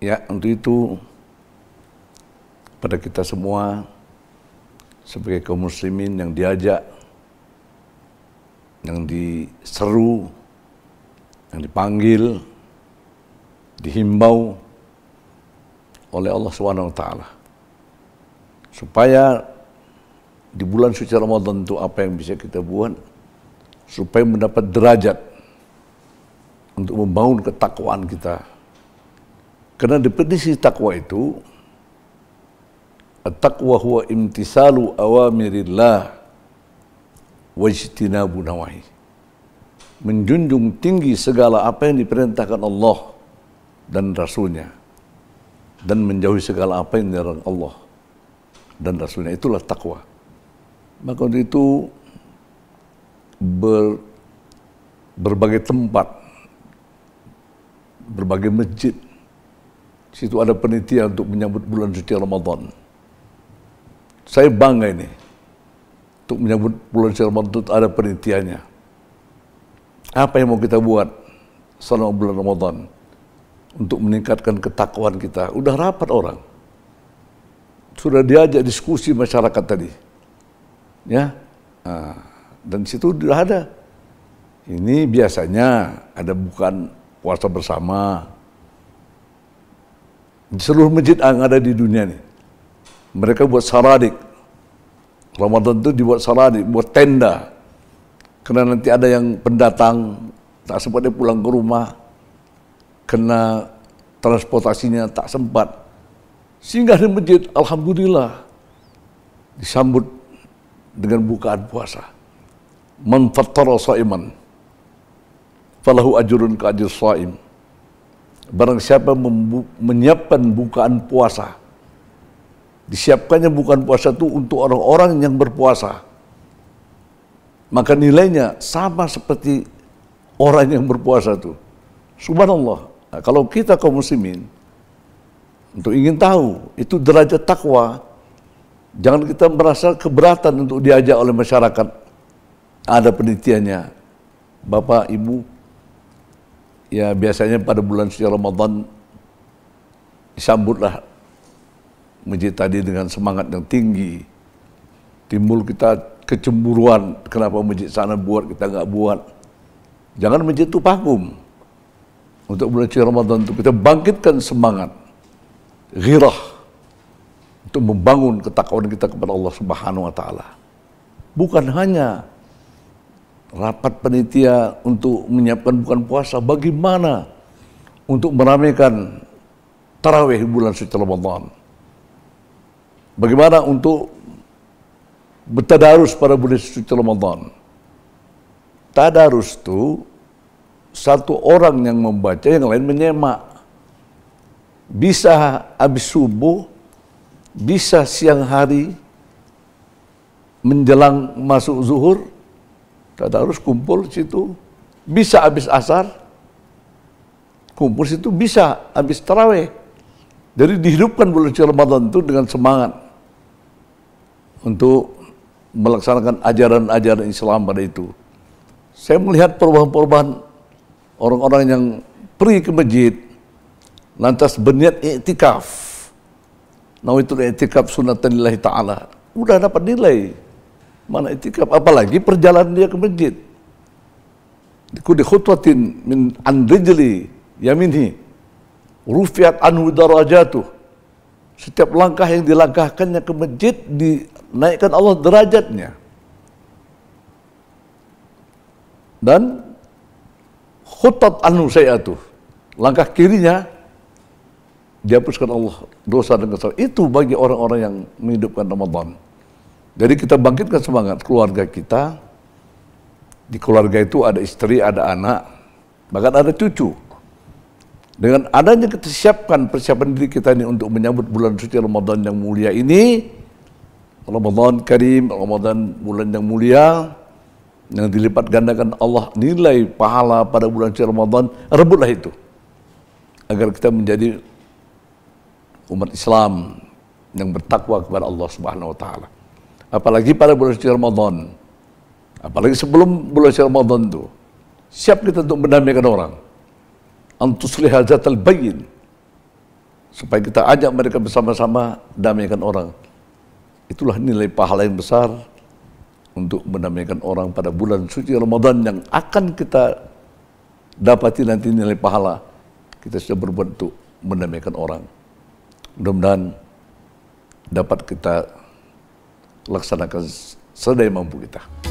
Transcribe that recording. Ya, untuk itu pada kita semua sebagai kaum muslimin yang diajak, yang diseru, yang dipanggil, dihimbau oleh Allah SWT supaya di bulan suci Ramadan itu apa yang bisa kita buat supaya mendapat derajat untuk membangun ketakwaan kita. Karena definisi takwa itu, at-taqwa huwa imtisalu awamirillah wa ijtinabu nawahi. Menjunjung tinggi segala apa yang diperintahkan Allah dan Rasulnya, dan menjauhi segala apa yang dilarang Allah dan Rasulnya, itulah takwa. Maka untuk itu berbagai tempat, berbagai masjid, situ ada penitia untuk menyambut bulan suci Ramadan. Saya bangga ini, untuk menyambut bulan suci Ramadan itu ada penitianya. Apa yang mau kita buat selama bulan Ramadan untuk meningkatkan ketakwaan kita? Udah rapat orang, sudah diajak diskusi masyarakat tadi, ya. Nah, dan situ sudah ada. Ini biasanya ada bukan puasa bersama. Di seluruh masjid yang ada di dunia nih, mereka buat saradik. Ramadan itu dibuat saradik, buat tenda. Karena nanti ada yang pendatang, tak sempat dia pulang ke rumah, kena transportasinya tak sempat. Singgah di masjid, alhamdulillah, disambut dengan bukaan puasa. Man fattara sha'iman, falahu ajrun ka ajri sha'im. Barang siapa menyiapkan bukaan puasa, disiapkannya bukaan puasa itu untuk orang-orang yang berpuasa, maka nilainya sama seperti orang yang berpuasa itu. Subhanallah. Nah, kalau kita kaum muslimin untuk ingin tahu itu derajat takwa, jangan kita merasa keberatan untuk diajak oleh masyarakat. Ada penitiannya, Bapak, Ibu. Ya, biasanya pada bulan suci Ramadan disambutlah masjid tadi dengan semangat yang tinggi. Timbul kita kecemburuan, kenapa masjid sana buat, kita nggak buat. Jangan masjid itu vakum. Untuk bulan suci Ramadan itu kita bangkitkan semangat, ghirah, untuk membangun ketakwaan kita kepada Allah Subhanahu wa Ta'ala. Bukan hanya rapat penitia untuk menyiapkan bukan puasa, bagaimana untuk meramaikan tarawih bulan suci Ramadan, bagaimana untuk bertadarus pada bulan suci Ramadan. Tadarus itu satu orang yang membaca, yang lain menyemak, bisa habis subuh, bisa siang hari menjelang masuk zuhur. Tadarus kumpul situ, bisa habis asar, kumpul situ, bisa habis tarawih. Jadi dihidupkan bulan suci Ramadan itu dengan semangat untuk melaksanakan ajaran-ajaran Islam pada itu. Saya melihat perubahan-perubahan orang-orang yang pergi ke masjid, lantas berniat i'tikaf. Nawaitul i'tikaf sunnatillah ta'ala. Udah dapat nilai. Mana itikaf, apalagi perjalanan dia ke masjid. Di khutwatin min anrijli yaminhi rufiat anhu darajatuh. Setiap langkah yang dilangkahkannya ke masjid dinaikkan Allah derajatnya. Dan khutwat anhu sayatuh, langkah kirinya dihapuskan Allah dosa dan kesalahan. Itu bagi orang-orang yang menghidupkan Ramadan. Jadi kita bangkitkan semangat keluarga kita. Di keluarga itu ada istri, ada anak, bahkan ada cucu. Dengan adanya kita siapkan persiapan diri kita ini untuk menyambut bulan suci Ramadan yang mulia ini, Ramadan Karim, Ramadan bulan yang mulia, yang dilipat gandakan Allah nilai pahala pada bulan suci Ramadan, rebutlah itu. Agar kita menjadi umat Islam yang bertakwa kepada Allah Subhanahu wa Ta'ala. Apalagi pada bulan suci Ramadan, apalagi sebelum bulan suci Ramadan itu, siap kita untuk mendamaikan orang. Antusliha zatal bayin, supaya kita ajak mereka bersama-sama damaikan orang. Itulah nilai pahala yang besar untuk mendamaikan orang pada bulan suci Ramadan yang akan kita dapati nanti nilai pahala kita sudah berbuat untuk mendamaikan orang. Mudah-mudahan dapat kita laksanakan sedaya mampu kita.